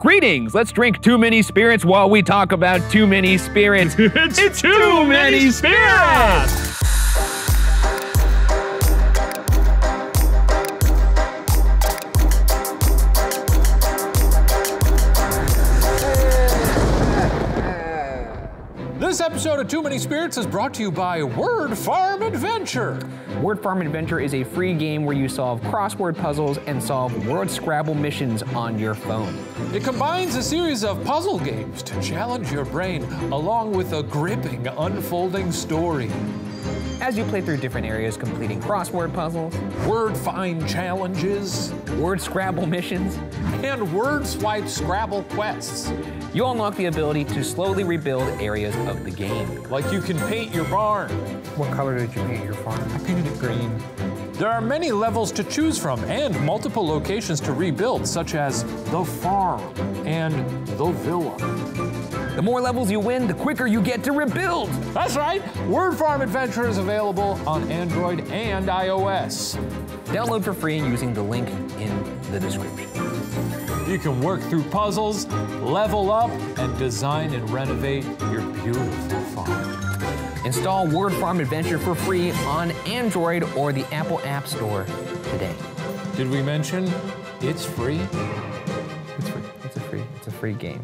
Greetings! Let's drink too many spirits while we talk about too many spirits. It's too many spirits! This episode of Too Many Spirits is brought to you by Word Farm Adventure. Word Farm Adventure is a free game where you solve crossword puzzles and solve word Scrabble missions on your phone. It combines a series of puzzle games to challenge your brain, along with a gripping, unfolding story. As you play through different areas, completing crossword puzzles, word find challenges, word Scrabble missions, and word swipe Scrabble quests, you unlock the ability to slowly rebuild areas of the game. Like you can paint your barn. What color did you paint your barn? I painted it green. There are many levels to choose from and multiple locations to rebuild, such as the farm and the villa. The more levels you win, the quicker you get to rebuild. That's right. Word Farm Adventure is available on Android and iOS. Download for free using the link in the description. You can work through puzzles, level up, and design and renovate your beautiful farm. Install Word Farm Adventure for free on Android or the Apple App Store today. Did we mention it's free? It's free. It's a free game.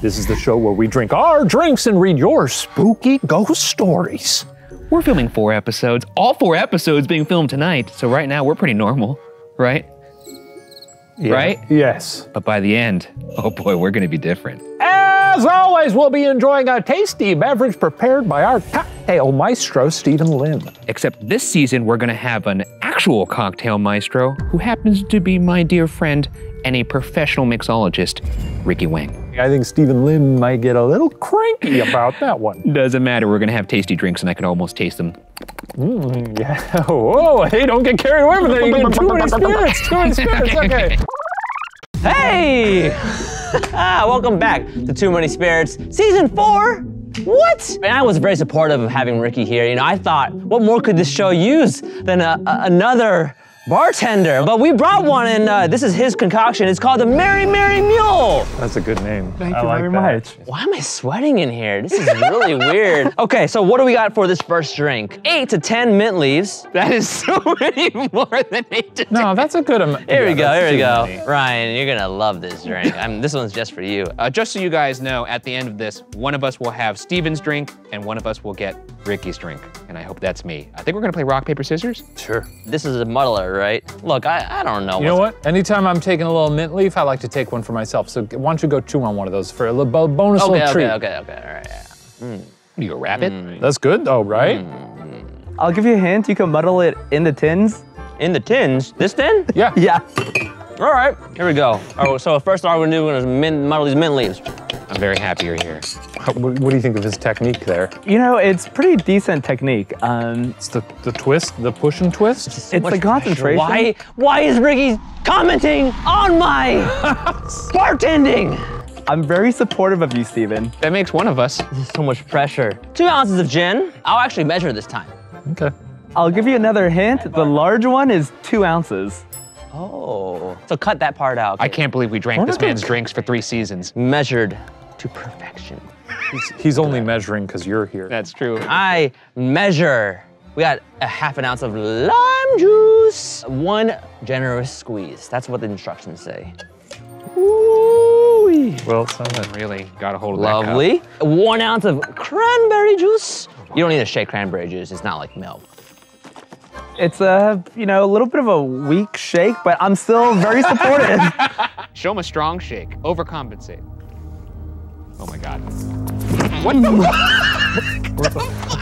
This is the show where we drink our drinks and read your spooky ghost stories. We're filming 4 episodes, all 4 episodes being filmed tonight. So right now we're pretty normal, right? Yeah. Right? Yes. But by the end, oh boy, we're gonna be different. As always, we'll be enjoying a tasty beverage prepared by our cocktail maestro, Steven Lim. Except this season, we're gonna have an actual cocktail maestro who happens to be my dear friend and a professional mixologist, Ricky Wang. I think Steven Lim might get a little cranky about that one. Doesn't matter, we're gonna have tasty drinks and I can almost taste them. Yeah. Whoa, hey, don't get carried away with it. You get too many spirits, okay. Hey! Welcome back to Too Many Spirits, Season 4. What? And I was very supportive of having Ricky here. You know, I thought, what more could this show use than another bartender? But we brought one, and this is his concoction. It's called the Merry Merry Mule. That's a good name. Thank you very much. Why am I sweating in here? This is really weird. Okay, so what do we got for this first drink? 8 to 10 mint leaves. That is so many more than 8 to 10. No, that's a good amount. Here we go, Ryan, you're gonna love this drink. This one's just for you. Just so you guys know, at the end of this, one of us will have Steven's drink, and one of us will get Ricky's drink, and I hope that's me. I think we're gonna play rock, paper, scissors? Sure. This is a muddler, right? Look, I don't know. You know what? Anytime I'm taking a little mint leaf, I like to take one for myself. So why don't you go chew on one of those for a little bonus little treat. Okay, all right. Yeah. Mm. You a rabbit? Mm. That's good though, right? Mm. I'll give you a hint, you can muddle it in the tins. In the tins? This tin? Yeah. Yeah. All right, here we go. All right, so first all we're doing is muddle these mint leaves. I'm very happy you're here. What do you think of his technique there? You know, it's pretty decent technique. It's the twist, the push and twist. It's the concentration. Why is Ricky commenting on my bartending? I'm very supportive of you, Steven. That makes one of us. This is so much pressure. 2 ounces of gin. I'll actually measure this time. Okay. I'll give you another hint. The large one is 2 ounces. Oh. So cut that part out. Okay. I can't believe we drank this man's drinks for 3 seasons. Measured to perfection. He's only measuring because you're here. That's true. I measure. We got a half an ounce of lime juice. 1 generous squeeze. That's what the instructions say. Ooh-wee. Well, someone really got a hold of that. Lovely. 1 ounce of cranberry juice. You don't need to shake cranberry juice. It's not like milk. It's a, you know, a little bit of a weak shake, but I'm still very supportive. Show him a strong shake. Overcompensate. Oh my God. What the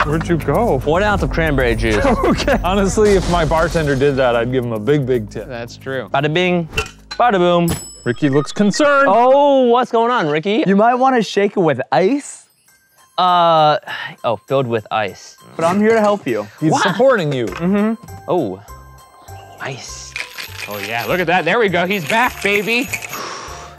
Where'd you go? 1 ounce of cranberry juice. Okay. Honestly, if my bartender did that, I'd give him a big, big tip. That's true. Bada bing, bada boom. Ricky looks concerned. Oh, what's going on, Ricky? You might want to shake it with ice. Filled with ice. But I'm here to help you. He's supporting you. Mm-hmm. Oh, ice. Oh yeah, look at that, there we go, he's back, baby.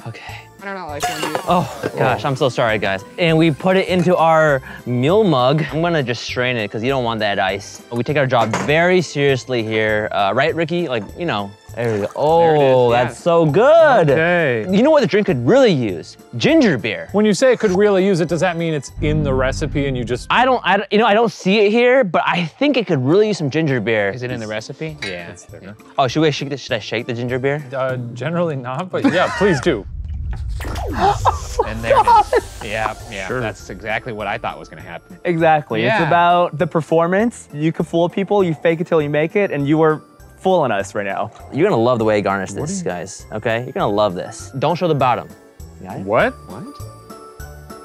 Okay. I don't know, like when you... Oh gosh, I'm so sorry guys. And we put it into our mule mug. I'm gonna just strain it because you don't want that ice. We take our job very seriously here. Right, Ricky? Like, you know. There we go. Oh, that's so good. Okay. You know what the drink could really use? Ginger beer. When you say it could really use it, does that mean it's in the recipe and you just? I don't. You know, I don't see it here, but I think it could really use some ginger beer. Is it in the recipe? Yeah. Oh, should we shake this? Should I shake the ginger beer? Generally not, but yeah, please do. And there it is. Yeah, yeah, sure. That's exactly what I thought was gonna happen. Exactly. Yeah. It's about the performance. You can fool people. You fake it till you make it, and you were fooling us right now. You're gonna love the way I garnish this, guys, okay? You're gonna love this. Don't show the bottom. What? What?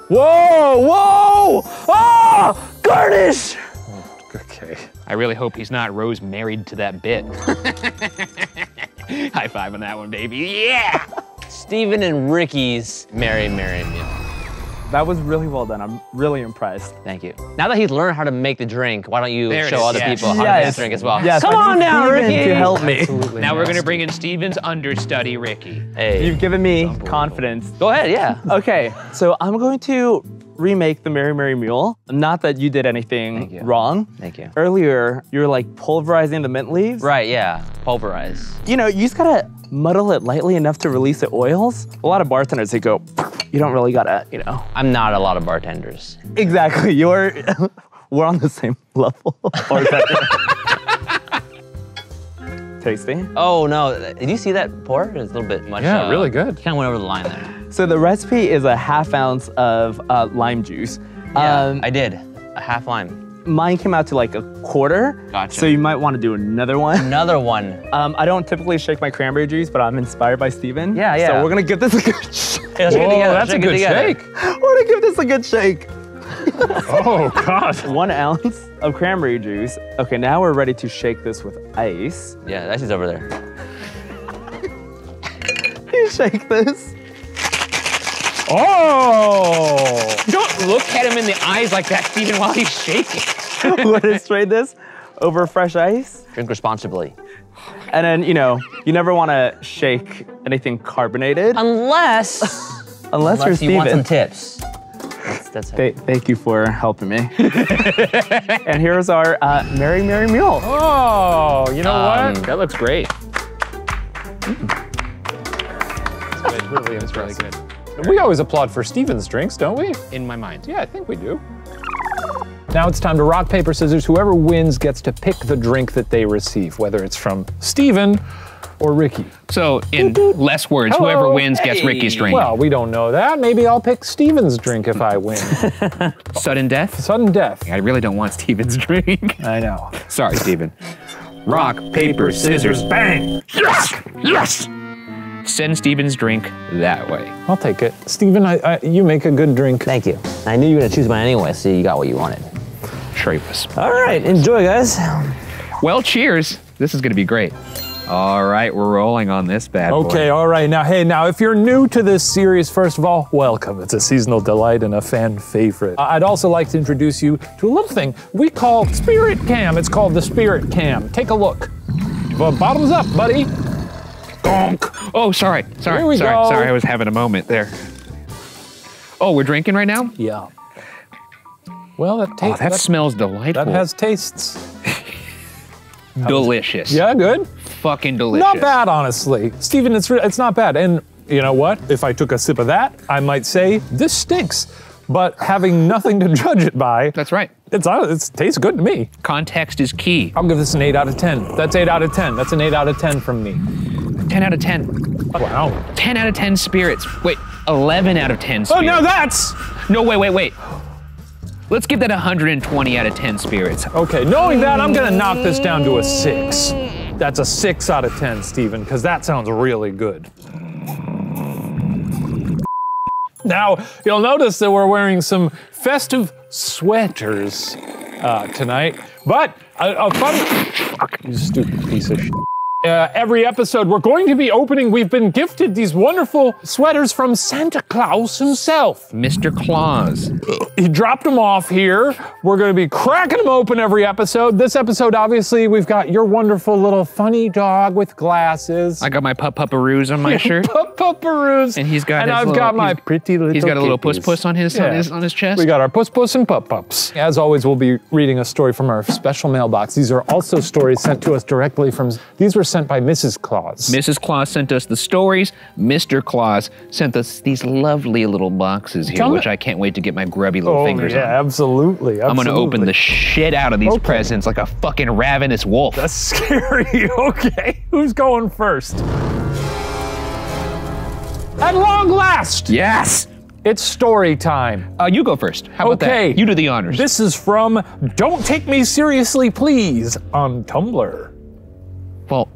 Whoa, whoa! Ah! Garnish! Okay. I really hope he's not Rose married to that bit. High five on that one, baby. Yeah! Steven and Ricky's Merry Merry Mule. That was really well done. I'm really impressed. Thank you. Now that he's learned how to make the drink, why don't you show other people how to make the drink as well? Yes. Come on now, Ricky! To help me. Absolutely. Now we're going to bring in Steven's understudy, Ricky. Hey. You've given me confidence. Go ahead, yeah. Okay, so I'm going to remake the Merry Merry Mule. Not that you did anything wrong. Thank you. Earlier, you were like pulverizing the mint leaves. Right, yeah, pulverize. You know, you just gotta muddle it lightly enough to release the oils. A lot of bartenders, they go, you don't really gotta, you know. I'm not a lot of bartenders. Exactly, we're on the same level. Tasty. Oh no, did you see that pour? It's a little bit much. Yeah, really good. Kind of went over the line there. So the recipe is a half ounce of lime juice. Yeah, I did, a half lime. Mine came out to like a quarter. Gotcha. So you might want to do another one. Another one. I don't typically shake my cranberry juice, but I'm inspired by Steven. Yeah, yeah. So we're gonna give this a good shake. Hey, that's a good shake. We're gonna give this a good shake. Oh gosh. 1 ounce of cranberry juice. Okay, now we're ready to shake this with ice. Yeah, that's just over there. You shake this. Oh! Don't look at him in the eyes like that, Steven, while he's shaking. Let us trade this over fresh ice. Drink responsibly. And then, you know, you never want to shake anything carbonated. Unless you're Steven. You want some tips. That's thank you for helping me. And here's our Merry Merry Mule. Oh, you know what? That looks great. It's good. Really, it's really good. We always applaud for Steven's drinks, don't we? In my mind. Yeah, I think we do. Now it's time to rock, paper, scissors. Whoever wins gets to pick the drink that they receive, whether it's from Steven or Ricky. So in less words, whoever wins gets Ricky's drink. Well, we don't know that. Maybe I'll pick Steven's drink if I win. Sudden death? Sudden death. I really don't want Steven's drink. I know. Sorry, Steven. Rock, paper, scissors, bang! Yes! Yes! Send Steven's drink that way. I'll take it. Steven, you make a good drink. Thank you. I knew you were gonna choose mine anyway, so you got what you wanted. Sure you was. All right, enjoy, guys. Well, cheers. This is gonna be great. All right, we're rolling on this bad boy. Okay, all right. Now, hey, now, if you're new to this series, first of all, welcome. It's a seasonal delight and a fan favorite. I'd also like to introduce you to a little thing we call Spirit Cam. It's called the Spirit Cam. Take a look. Well, bottoms up, buddy. Oh, sorry, here we go. Sorry, I was having a moment there. Oh, we're drinking right now? Yeah. Well, that smells delightful. That has tastes. Delicious. Yeah, good. Fucking delicious. Not bad, honestly. Steven, it's not bad. And you know what? If I took a sip of that, I might say, this stinks. But having nothing to judge it by. That's right. It tastes good to me. Context is key. I'll give this an 8 out of 10. That's 8 out of 10. That's an 8 out of 10 from me. 10 out of 10. Wow. 10 out of 10 spirits. Wait, 11 out of 10 spirits. Oh, no, that's... No, wait. Let's give that 120 out of 10 spirits. Okay, knowing that, I'm gonna knock this down to a 6. That's a 6 out of 10, Steven, because that sounds really good. Now, you'll notice that we're wearing some festive sweaters tonight, but a fun... You stupid piece of shit. Every episode, we're going to be opening, we've been gifted these wonderful sweaters from Santa Claus himself. Mr. Claus. He dropped them off here. We're going to be cracking them open every episode. This episode, obviously, we've got your wonderful little funny dog with glasses. I got my pup-pupparoos on my shirt. Pup-pupparoos. And he's got and his I've little, got my pretty little He's got a little puss-puss on his, yeah. on his chest. We got our puss-puss and pup-pups. As always, we'll be reading a story from our special mailbox. These are also stories sent to us directly from, these were sent by Mrs. Claus. Mrs. Claus sent us the stories. Mr. Claus sent us these lovely little boxes here, which I can't wait to get my grubby little fingers on. Yeah, absolutely, absolutely. I'm gonna open the shit out of these presents like a fucking ravenous wolf. That's scary. Okay, who's going first? At long last! Yes! It's story time. You go first. How about that? You do the honors. This is from Don't Take Me Seriously, Please on Tumblr. Well,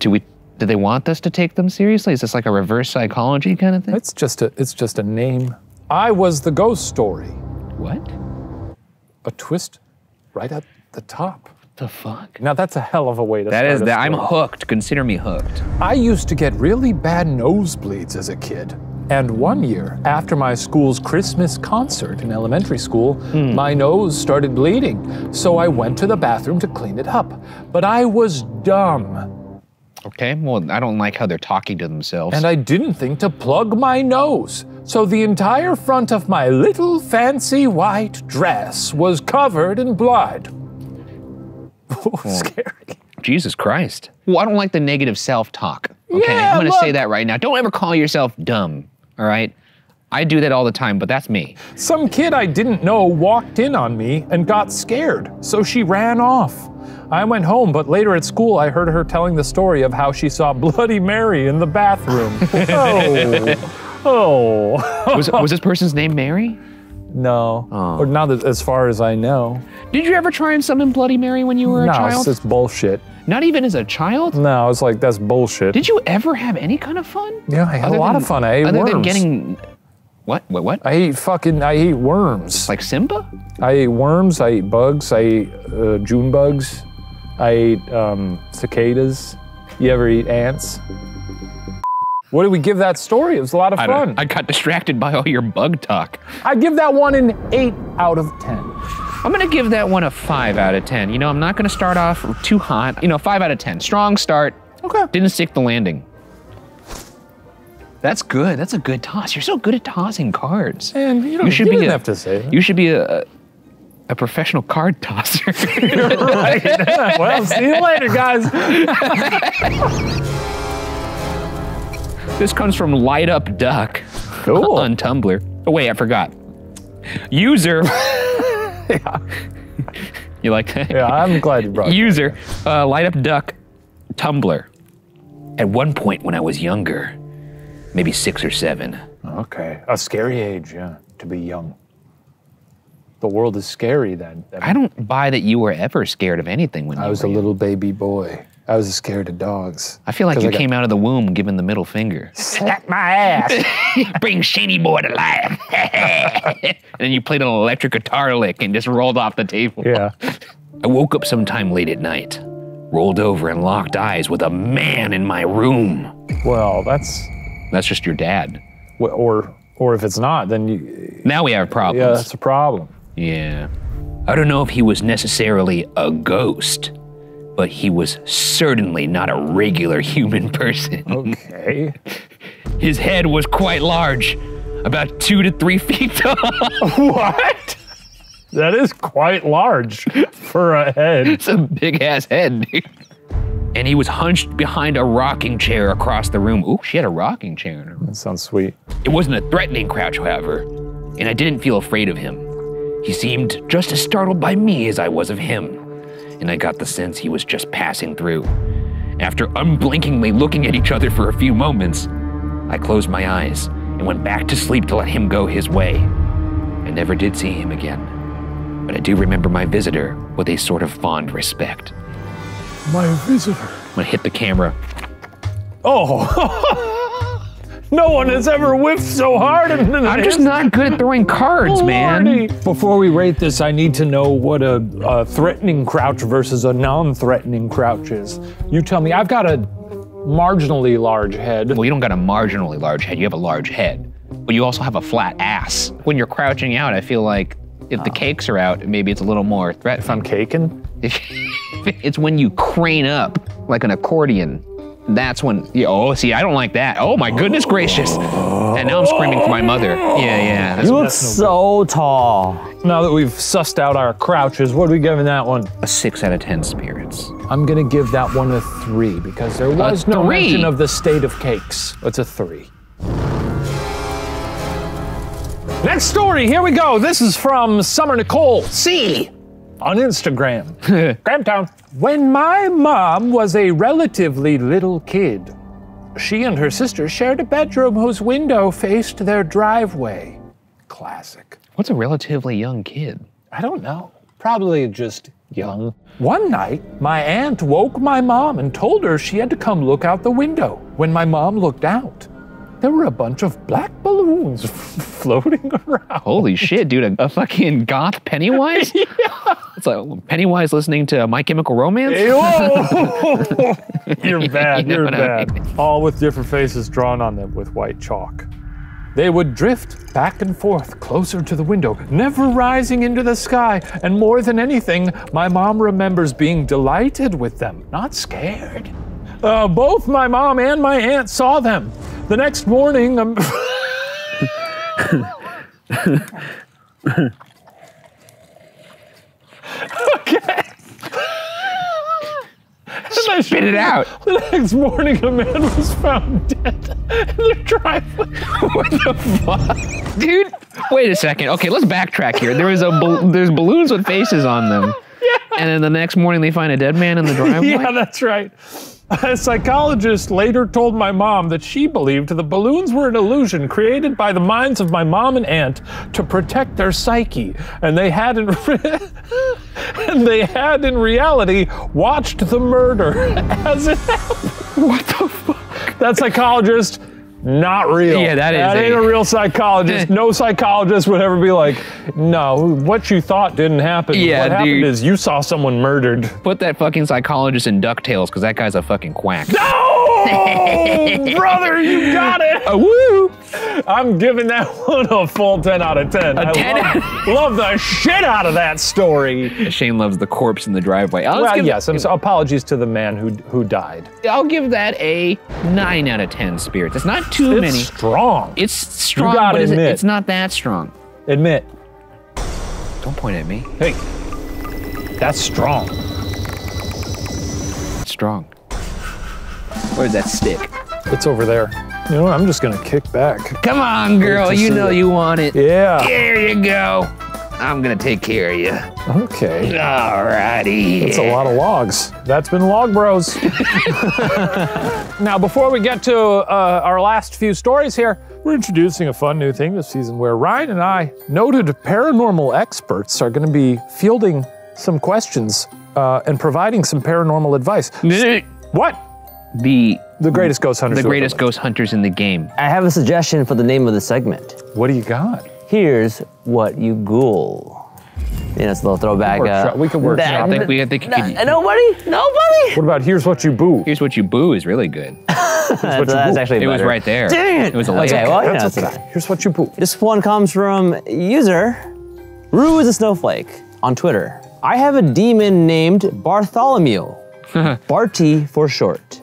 do they want us to take them seriously? Is this like a reverse psychology kind of thing? It's just a name. I was the ghost story. What? A twist right at the top. What the fuck? Now that's a hell of a way to start a story. I'm hooked. Consider me hooked. I used to get really bad nosebleeds as a kid. And one year, after my school's Christmas concert in elementary school, my nose started bleeding. So I went to the bathroom to clean it up. But I was dumb. Okay, well, I don't like how they're talking to themselves. And I didn't think to plug my nose. So the entire front of my little fancy white dress was covered in blood. Scary. Jesus Christ. Well, I don't like the negative self-talk. Okay, yeah, I'm gonna say that right now. Don't ever call yourself dumb, all right? I do that all the time, but that's me. Some kid I didn't know walked in on me and got scared, so she ran off. I went home, but later at school, I heard her telling the story of how she saw Bloody Mary in the bathroom. Was this person's name Mary? No, or not as far as I know. Did you ever try and summon Bloody Mary when you were a child? No, it's just bullshit. Not even as a child? No, it's like, that's bullshit. Did you ever have any kind of fun? Yeah, I had a lot of fun. I ate worms. Other than getting... What? I eat worms. Like Simba? I eat worms, I eat bugs, I eat June bugs, I eat cicadas. You ever eat ants? What did we give that story? It was a lot of fun. I got distracted by all your bug talk. I give that one an 8 out of 10. I'm gonna give that one a 5 out of 10. You know, I'm not gonna start off too hot. You know, 5 out of 10, strong start. Okay. Didn't stick the landing. That's good. That's a good toss. You're so good at tossing cards. And you shouldn't have to say that. You should be a professional card tosser. You're right. Well, see you later, guys. This comes from Light Up Duck on Tumblr. Oh wait, I forgot. User. You like that? Yeah, I'm glad you brought it. User, Light Up Duck, Tumblr. At one point when I was younger, maybe 6 or 7. Okay, a scary age, yeah, to be young. The world is scary then. I don't buy that you were ever scared of anything when you were young. I was a little baby boy. I was scared of dogs. I feel like you came out of the womb giving the middle finger. Slap my ass. Bring Shady Boy to life. And then you played an electric guitar lick and just rolled off the table. Yeah. I woke up sometime late at night, rolled over and locked eyes with a man in my room. Well, that's just your dad. Or if it's not, then you... Now we have problems. Yeah, that's a problem. Yeah. I don't know if he was necessarily a ghost, but he was certainly not a regular human person. Okay. His head was quite large, about 2 to 3 feet tall. What? That is quite large for a head. It's a big-ass head, dude. And he was hunched behind a rocking chair across the room. Ooh, she had a rocking chair in her room. That sounds sweet. It wasn't a threatening crouch, however, and I didn't feel afraid of him. He seemed just as startled by me as I was of him, and I got the sense he was just passing through. After unblinkingly looking at each other for a few moments, I closed my eyes and went back to sleep to let him go his way. I never did see him again, but I do remember my visitor with a sort of fond respect. My visitor. I'm gonna hit the camera. Oh! No one has ever whiffed so hard into this. I'm just not good at throwing cards, man. Before we rate this, I need to know what a threatening crouch versus a non-threatening crouch is. You tell me. I've got a marginally large head. Well, you don't got a marginally large head. You have a large head. But you also have a flat ass. When you're crouching out, I feel like if the cakes are out, maybe it's a little more threatening. If I'm caking? It's when you crane up like an accordion. That's when, oh, see, I don't like that. Oh my goodness gracious. And now I'm screaming for my mother. Yeah. You look so tall. Now that we've sussed out our crouches, what are we giving that one? A 6 out of 10 spirits. I'm gonna give that one a 3 because there was no mention of the state of cakes. It's a 3. Next story, here we go. This is from Summer Nicole C. on Instagram. Gramtown. When my mom was a relatively little kid, she and her sister shared a bedroom whose window faced their driveway. Classic. What's a relatively young kid? I don't know. Probably just young. One night, my aunt woke my mom and told her she had to come look out the window. When my mom looked out, there were a bunch of black balloons floating around. Holy shit, dude, a fucking goth Pennywise? Yeah. It's like Pennywise listening to My Chemical Romance? Hey, whoa. You're bad, you're bad. I mean. All with different faces drawn on them with white chalk. They would drift back and forth closer to the window, never rising into the sky. And more than anything, my mom remembers being delighted with them, not scared. Both my mom and my aunt saw them. The next morning, okay. Spit it out. The next morning, a man was found dead in the driveway. What the fuck? Dude, wait a second. Okay, let's backtrack here. There was there's balloons with faces on them. Yeah. And then the next morning, they find a dead man in the driveway? Yeah, that's right. A psychologist later told my mom that she believed the balloons were an illusion created by the minds of my mom and aunt to protect their psyche, and they had in reality watched the murder as it happened. What the fuck? That psychologist, not real. Yeah, that ain't a real psychologist. No psychologist would ever be like, no, what you thought didn't happen. Yeah, what happened is you saw someone murdered. Put that fucking psychologist in DuckTales, because that guy's a fucking quack. No! Brother, you got it! Woo! I'm giving that one a full 10 out of 10. I love the shit out of that story. Shane loves the corpse in the driveway. Well, yes, apologies to the man who died. I'll give that a 9 out of 10 spirits. It's not too many. It's strong. It's strong, you gotta admit. It's not that strong. Admit. Don't point at me. Hey, that's strong. It's strong. Where's that stick? It's over there. You know what? I'm just gonna kick back. Come on, girl. You know you want it. Yeah. There you go. I'm gonna take care of you. Okay. Alrighty. It's a lot of logs. That's been Log Bros. Now, before we get to our last few stories here, we're introducing a fun new thing this season where Ryan and I, noted paranormal experts, are gonna be fielding some questions and providing some paranormal advice. What? The greatest ghost hunters. The greatest ghost hunters in the game. I have a suggestion for the name of the segment. What do you got? Here's what you Google. You know, it's a little throwback. We could work. I think we could. Nobody. What about here's what you boo? Here's what you boo is really good. That's actually better. It was right there. Dang it. It was a layout. Okay, well, that's okay. Here's what you boo. This one comes from user Rue is a Snowflake on Twitter. I have a demon named Bartholomew. Barty for short.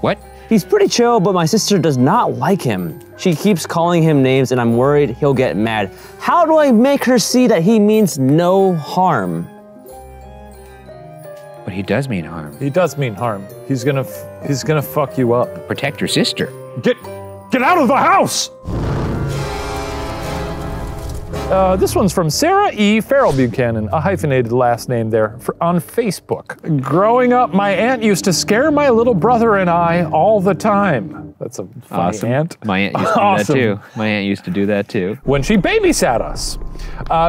What? He's pretty chill, but my sister does not like him. She keeps calling him names and I'm worried he'll get mad. How do I make her see that he means no harm? But he does mean harm. He does mean harm. He's gonna fuck you up. Protect your sister. Get out of the house! This one's from Sarah E. Farrell Buchanan, a hyphenated last name there, on Facebook. Growing up, my aunt used to scare my little brother and I all the time. That's a funny awesome. Aunt. My aunt used to awesome. Do that too. My aunt used to do that too. When she babysat us.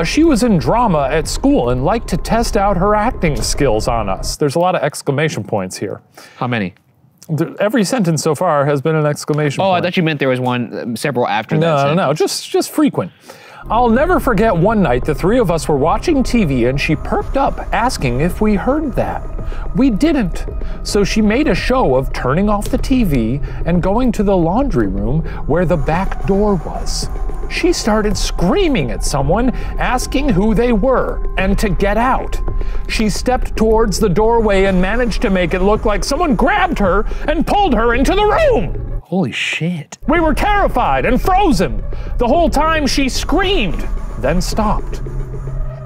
She was in drama at school and liked to test out her acting skills on us. There's a lot of exclamation points here. How many? Every sentence so far has been an exclamation point. I thought you meant there was one several after that. No, just frequent. I'll never forget one night the three of us were watching TV and she perked up asking if we heard that. We didn't, so she made a show of turning off the TV and going to the laundry room where the back door was. She started screaming at someone, asking who they were and to get out. She stepped towards the doorway and managed to make it look like someone grabbed her and pulled her into the room. Holy shit. We were terrified and frozen. The whole time she screamed, then stopped.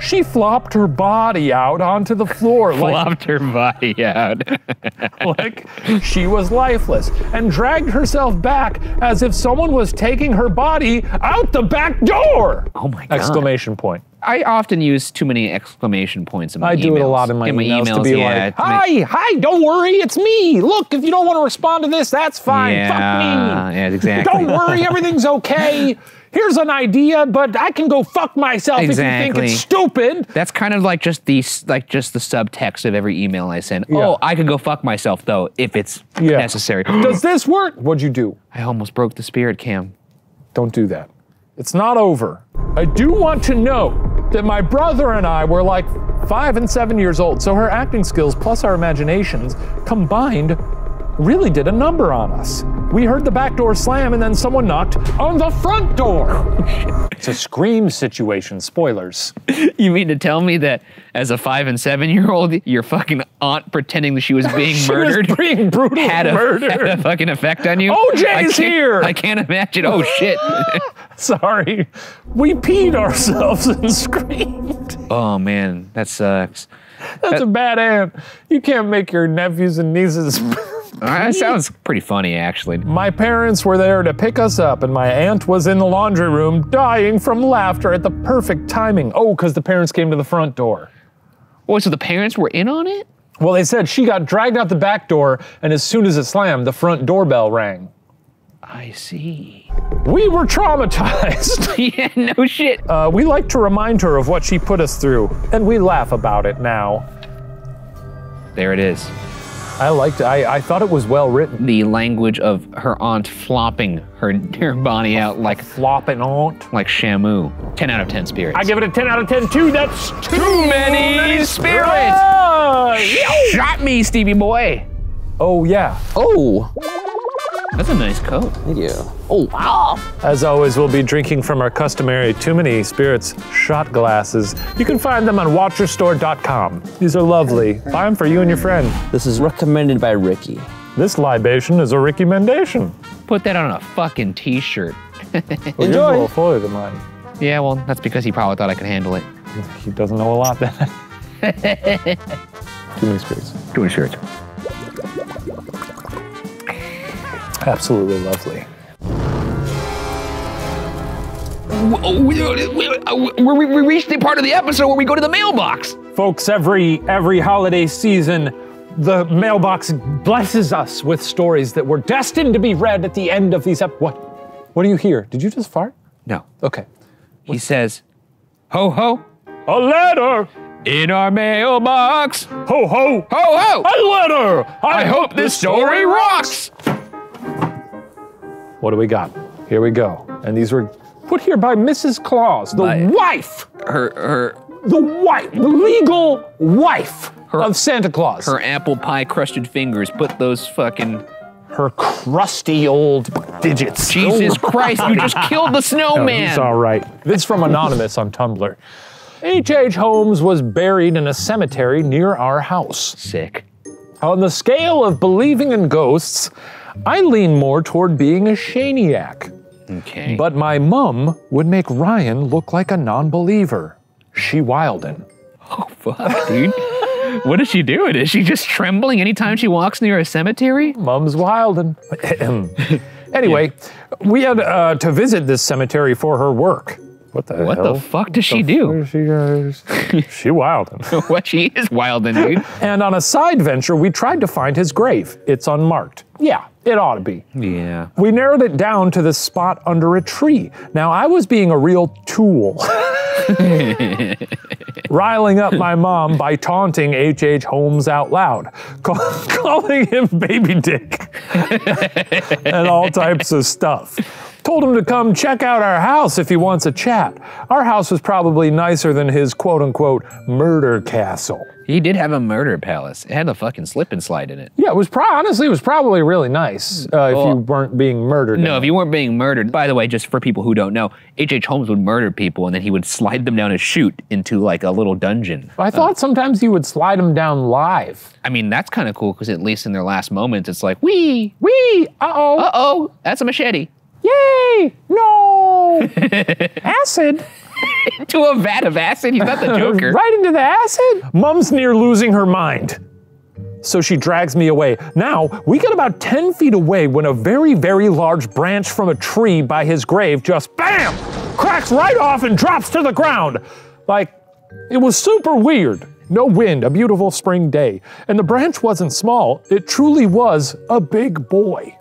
She flopped her body out onto the floor. Flopped her body out. Like she was lifeless, and dragged herself back as if someone was taking her body out the back door. Oh my God. Exclamation point. I often use too many exclamation points in my emails. I do it a lot in my emails to be like, hi, don't worry, it's me. Look, if you don't want to respond to this, that's fine. Fuck me. Yeah, exactly. Don't worry, everything's okay. Here's an idea, but I can go fuck myself if you think it's stupid. That's kind of like just the subtext of every email I send. Yeah. Oh, I can go fuck myself though if it's necessary. Does this work? What'd you do? I almost broke the Spirit Cam. Don't do that. It's not over. I do want to note that my brother and I were like 5 and 7 years old, so her acting skills plus our imaginations combined really did a number on us. We heard the back door slam and then someone knocked on the front door. It's a scream situation, spoilers. You mean to tell me that as a 5 and 7 year old, your fucking aunt pretending that she was being brutally murdered had a fucking effect on you? OJ's here! I can't imagine, oh shit. Sorry, we peed ourselves and screamed. Oh man, that sucks. That's a bad aunt. You can't make your nephews and nieces. That sounds pretty funny, actually. My parents were there to pick us up, and my aunt was in the laundry room dying from laughter at the perfect timing. Oh, because the parents came to the front door. Oh, so the parents were in on it? Well, they said she got dragged out the back door, and as soon as it slammed, the front doorbell rang. I see. We were traumatized. Yeah, no shit. We like to remind her of what she put us through, and we laugh about it now. There it is. I liked it. I thought it was well written. The language of her aunt flopping her body out like flopping aunt, like Shamu. 10 out of 10 spirits. I give it a 10 out of 10 too. That's too many spirits. Shot me, Stevie boy. Oh yeah. Oh, that's a nice coat. Thank you. Oh wow. As always, we'll be drinking from our customary Too Many Spirits shot glasses. You can find them on WatcherStore.com. These are lovely. Buy them for you and your friend. This is recommended by Ricky. This libation is a Ricky Mendation. Put that on a fucking t-shirt. Well, you're more fuller than mine. Yeah, well, that's because he probably thought I could handle it. He doesn't know a lot then. Too many spirits. Too many spirits. Absolutely lovely. We reached the part of the episode where we go to the mailbox. Folks, every holiday season, the mailbox blesses us with stories that were destined to be read at the end of these episodes. What? What do you hear? Did you just fart? No. Okay. He says, ho, ho. A letter. In our mailbox. Ho, ho. Ho, ho. A letter. I hope this story rocks. What do we got? Here we go. And these were put here by Mrs. Claus, the wife. The legal wife of Santa Claus. Her apple pie crusted fingers put those fucking... Her crusty old digits. Jesus Christ, you just killed the snowman. No, he's all right. This is from Anonymous on Tumblr. H.H. Holmes was buried in a cemetery near our house. Sick. On the scale of believing in ghosts, I lean more toward being a Shaniac. Okay. But my mum would make Ryan look like a non-believer. She wildin'. Oh, fuck, dude. What is she doing? Is she just trembling anytime she walks near a cemetery? Mum's wildin'. Anyway, we had to visit this cemetery for her work. What the hell? The fuck does she do? She wildin'. She is wildin', dude. And on a side venture, we tried to find his grave. It's unmarked. Yeah, it ought to be. Yeah. We narrowed it down to this spot under a tree. Now, I was being a real tool. Riling up my mom by taunting H.H. Holmes out loud, calling him baby dick. and all types of stuff. Told him to come check out our house if he wants a chat. Our house was probably nicer than his quote-unquote murder castle. He did have a murder palace. It had a fucking slip and slide in it. Yeah, it was honestly, it was probably really nice if you weren't being murdered. No, if you weren't being murdered. By the way, just for people who don't know, H.H. Holmes would murder people and then he would slide them down a chute into like a little dungeon. I thought sometimes he would slide them down live. I mean, that's kind of cool because at least in their last moments, it's like, wee, wee, uh-oh. Uh-oh, that's a machete. Yay! No! Acid! To a vat of acid? He's not the Joker. Right into the acid? Mom's near losing her mind. So she drags me away. Now, we get about 10 feet away when a very, very large branch from a tree by his grave just BAM! Cracks right off and drops to the ground. Like, it was super weird. No wind, a beautiful spring day. And the branch wasn't small. It truly was a big boy.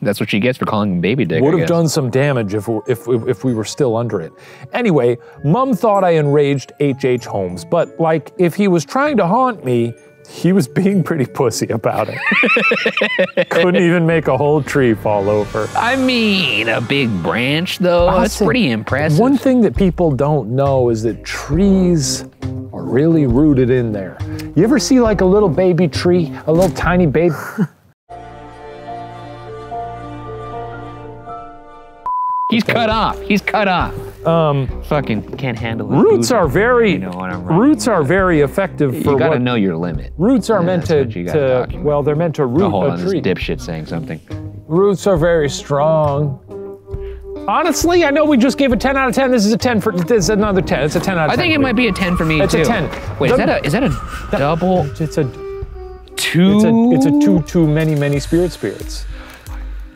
That's what she gets for calling him baby dick. Would have done some damage if we were still under it. Anyway, Mum thought I enraged H.H. Holmes, but like, if he was trying to haunt me, he was being pretty pussy about it. Couldn't even make a whole tree fall over. I mean, a big branch though, that's pretty impressive. One thing that people don't know is that trees are really rooted in there. You ever see like a little baby tree, a little tiny baby? He's cut off. He's cut off. Fucking can't handle it. Roots are very, you know what I'm writing, roots are very effective for you gotta know your limit. Roots are meant to well, they're meant to root a tree. Hold on, this dipshit saying something. Roots are very strong. Honestly, I know we just gave a 10 out of 10. This is a 10 for, this is another 10. It's a 10 out of 10. I think it might be a 10 for me, too. It's a 10. Wait, is that a double? It's a two? It's a too many spirits.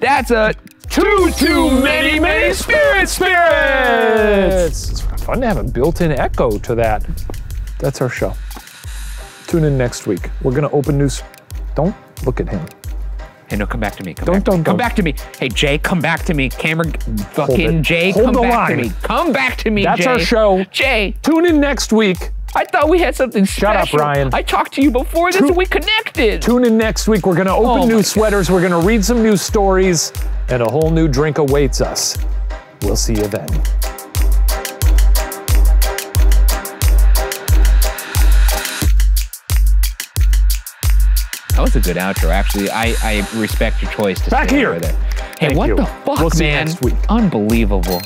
That's a... Too many spirits! It's fun to have a built-in echo to that. That's our show. Tune in next week. We're gonna open new, don't look at him. Hey, no, come back to me. Come back to me. Hey, Jay, come back to me. Camera, fucking Jay, come back to me. Come back to me, Jay. That's our show. Jay. Tune in next week. I thought we had something special. Shut up, Ryan. I talked to you before this and we connected. Tune in next week. We're gonna open new sweaters. We're gonna read some new stories. And a whole new drink awaits us. We'll see you then. That was a good outro, actually. I respect your choice to stay over there. Hey, what the fuck, man? We'll see you next week. Unbelievable.